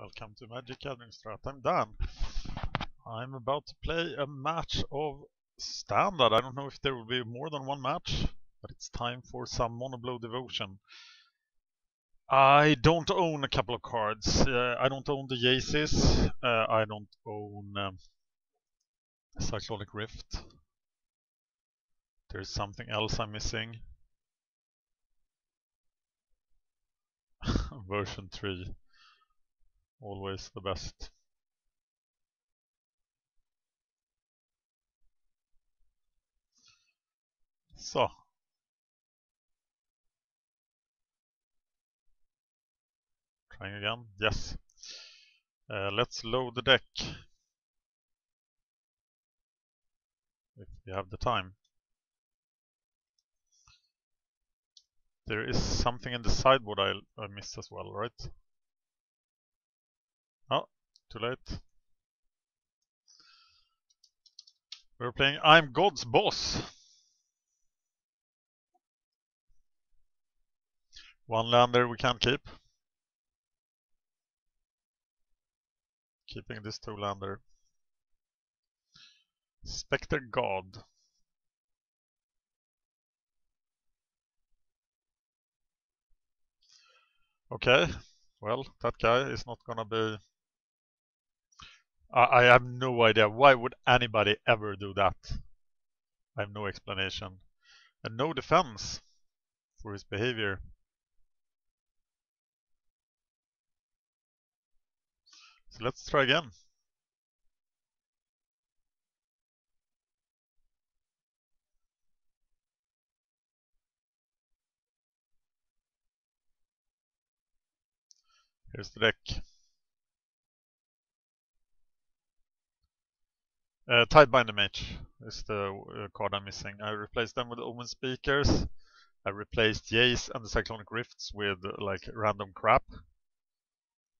Welcome to Magic Gathering Strat. I'm Dan. I'm about to play a match of Standard. I don't know if there will be more than one match, but it's time for some Mono Blue Devotion. I don't own a couple of cards. I don't own the Jaces. I don't own Cyclonic Rift. There's something else I'm missing. Version 3. Always the best. So. Trying again. Yes. Let's load the deck. If we have the time. There is something in the sideboard I missed as well, right? Oh, too late. We're playing I'm God's Boss. One lander we can't keep. Keeping this two lander. Spectre God. Okay, well, that guy is not gonna be... I have no idea. Why would anybody ever do that? I have no explanation. And no defense for his behavior. So let's try again. Here's the deck. Tidebinder Mage is the card I'm missing. I replaced them with Omen Speakers. I replaced Jace and the Cyclonic Rifts with like random crap.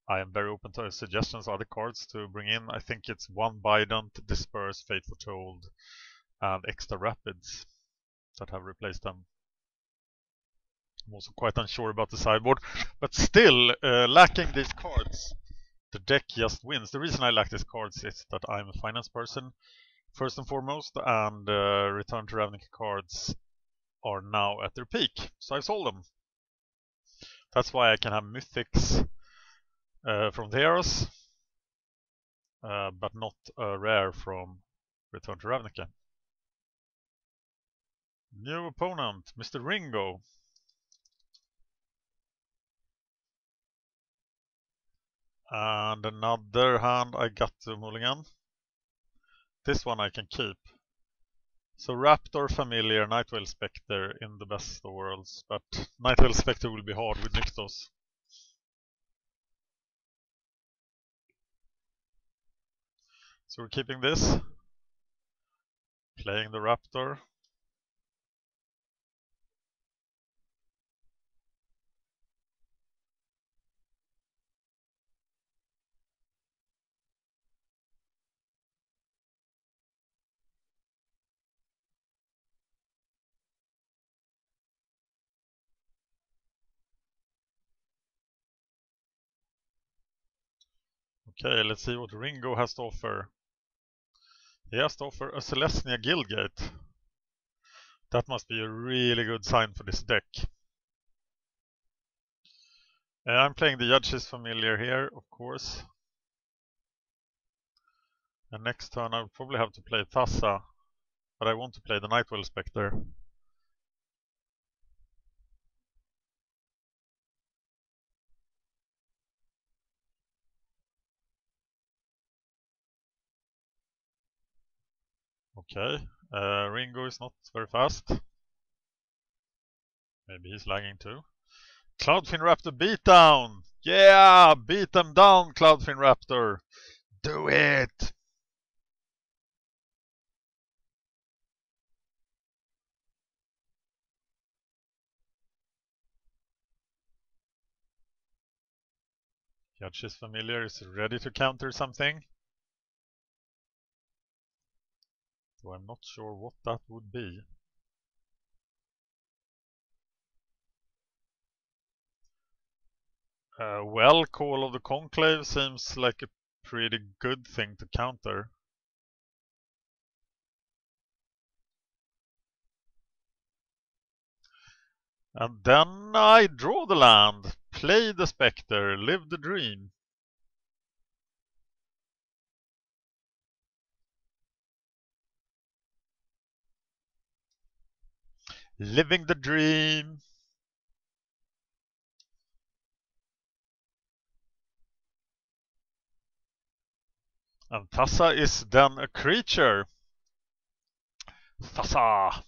I am very open to suggestions of other cards to bring in. I think it's one Bident, Disperse, Fate Foretold, and extra rapids that have replaced them. I'm also quite unsure about the sideboard, but still, lacking these cards, the deck just wins. The reason I lack these cards is that I'm a finance person, first and foremost, and Return to Ravnica cards are now at their peak, so I sold them. That's why I can have mythics from Theros, but not a rare from Return to Ravnica. New opponent, Mr. Ringo. And another hand I got to mulligan. This one I can keep. So Raptor Familiar, Nightveil Spectre in the best of worlds, but Nightveil Spectre will be hard with Nykthos. So we're keeping this. Playing the Raptor. Okay, let's see what Ringo has to offer. He has to offer a Celestia Guildgate. That must be a really good sign for this deck. I'm playing the Judges Familiar here, of course. And next turn I'll probably have to play Thassa, but I want to play the Nightveil Spectre. Okay, Ringo is not very fast. Maybe he's lagging too. Cloudfin Raptor beatdown! Yeah! Beat them down, Cloudfin Raptor! Do it! Judges Familiar is ready to counter something. So I'm not sure what that would be. Well, Call of the Conclave seems like a pretty good thing to counter. And then I draw the land, play the Spectre, live the dream. Living the dream. And Thassa is then a creature. Thassa.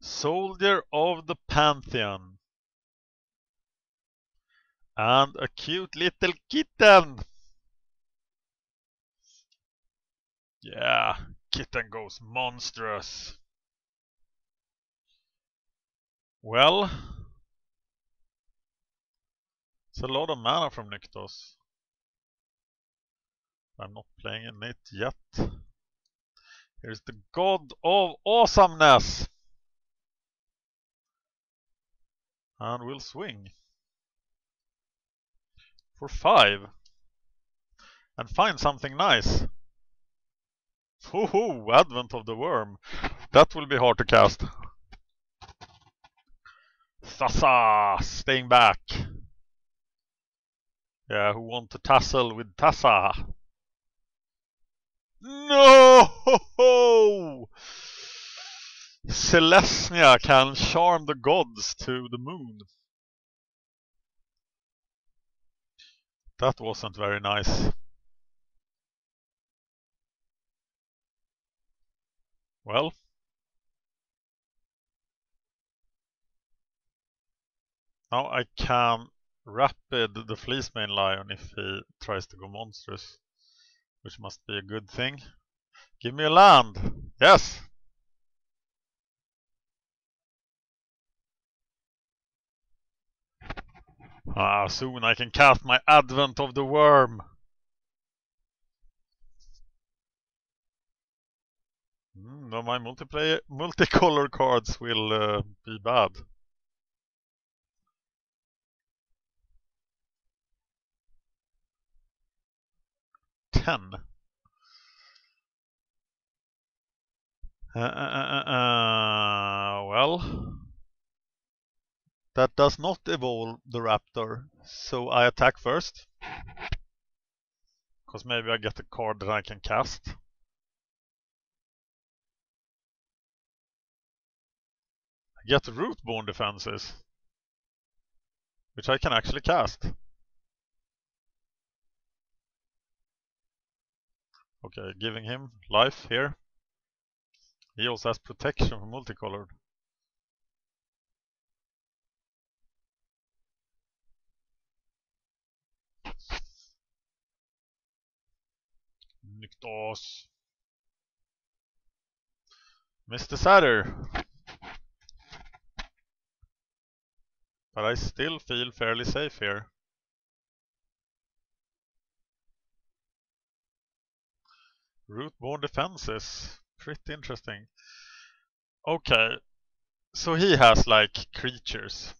Soldier of the Pantheon. And a cute little kitten. Yeah, kitten goes monstrous. Well, it's a lot of mana from Nykthos. I'm not playing in it yet. Here's the God of Awesomeness. And we'll swing. For 5. And find something nice. Woohoo! Advent of the Wurm. That will be hard to cast. Thassa! Staying back. Yeah, who want to tussle with Thassa? No! Selesnya can charm the gods to the moon. That wasn't very nice. Well. Now I can rapid the Fleecemane Lion if he tries to go monstrous. Which must be a good thing. Give me a land! Yes! Ah, soon I can cast my Advent of the Wurm! No, my multicolor cards will be bad. Well, that does not evolve the Raptor, so I attack first, because maybe I get a card that I can cast. I get Rootborne Defenses, which I can actually cast. Okay, giving him life here. He also has protection from multicolored. Nykthos. Mr. Satter. But I still feel fairly safe here. Rootborne Defenses. Pretty interesting. Okay. So he has like creatures.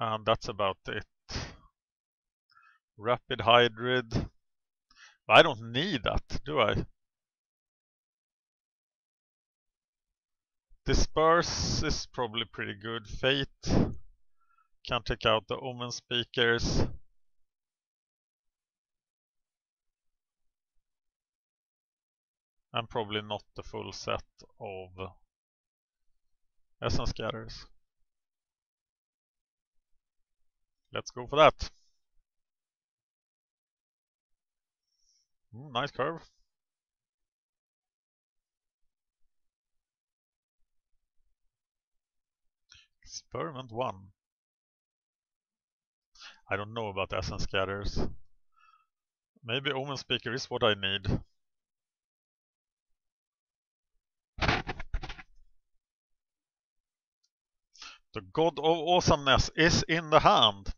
And that's about it. Rapid Hydrid. I don't need that, do I? Disperse is probably pretty good. Fate. Can take out the Omen Speakers. And probably not the full set of Essence Scatters. Let's go for that. Nice curve. Experiment One. I don't know about Essence Scatters. Maybe Omen Speaker is what I need. The God of Awesomeness is in the hand.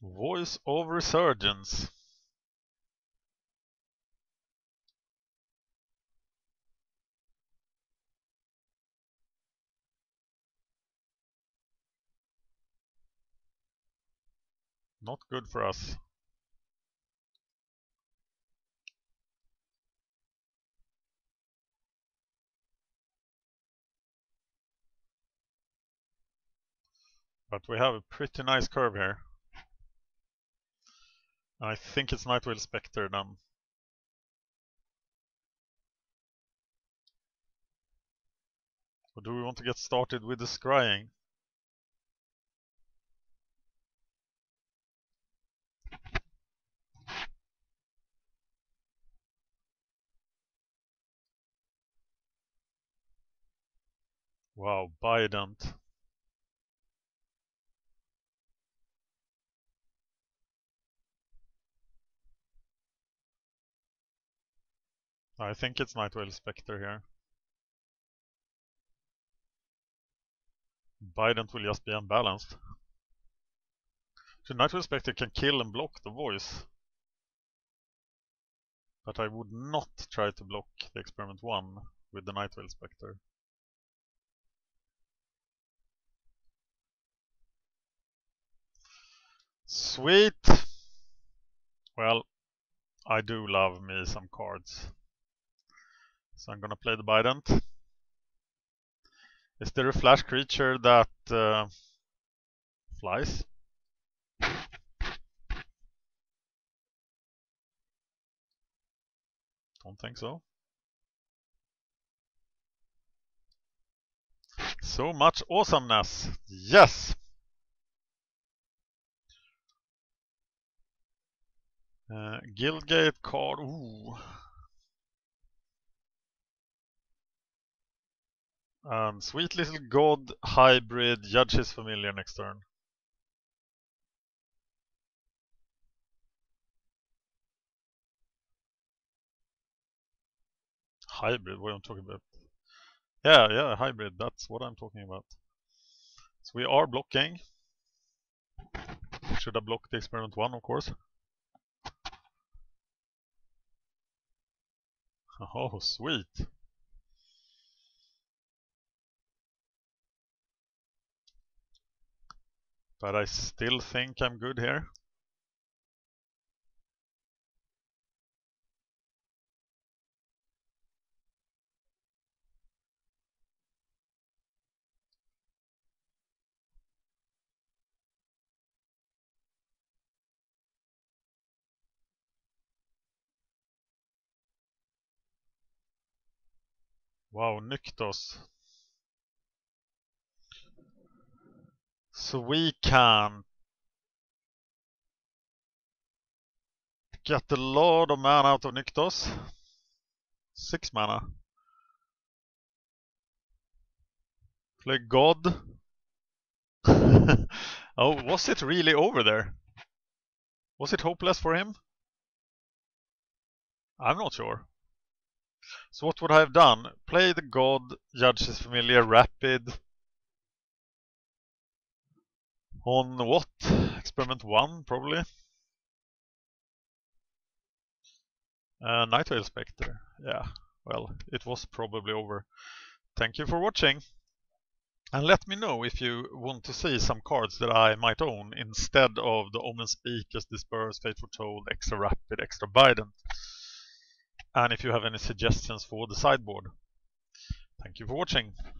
Voice of Resurgence. Not good for us. But we have a pretty nice curve here. I think it's Nightveil Spectre then. Or do we want to get started with the scrying? Wow, Bident. I think it's Nightveil Spectre here. Bident will just be unbalanced. So Nightveil Spectre can kill and block the voice. But I would not try to block the Experiment 1 with the Nightveil Spectre. Sweet! Well, I do love me some cards. So I'm gonna play the Bident. Is there a flash creature that flies? Don't think so. So much awesomeness. Yes! Guildgate card. Ooh. Sweet little god hybrid Judges Familiar next turn. Hybrid, what am I talking about? Yeah, hybrid, that's what I'm talking about. So we are blocking. Should have blocked the Experiment 1, of course. Oh, sweet. But I still think I'm good here. Wow, Nykthos. So we can get a lot of mana out of Nykthos. 6 mana. Play God. Oh, was it really over there? Was it hopeless for him? I'm not sure. So what would I have done? Play the God, Judges Familiar, Rapid. On what? Experiment 1, probably. Nightveil Spectre. Yeah, well, it was probably over. Thank you for watching. And let me know if you want to see some cards that I might own instead of the Omen Speakers, Disperse, Fate Foretold, Extra Rapid, Extra Bident. And if you have any suggestions for the sideboard. Thank you for watching.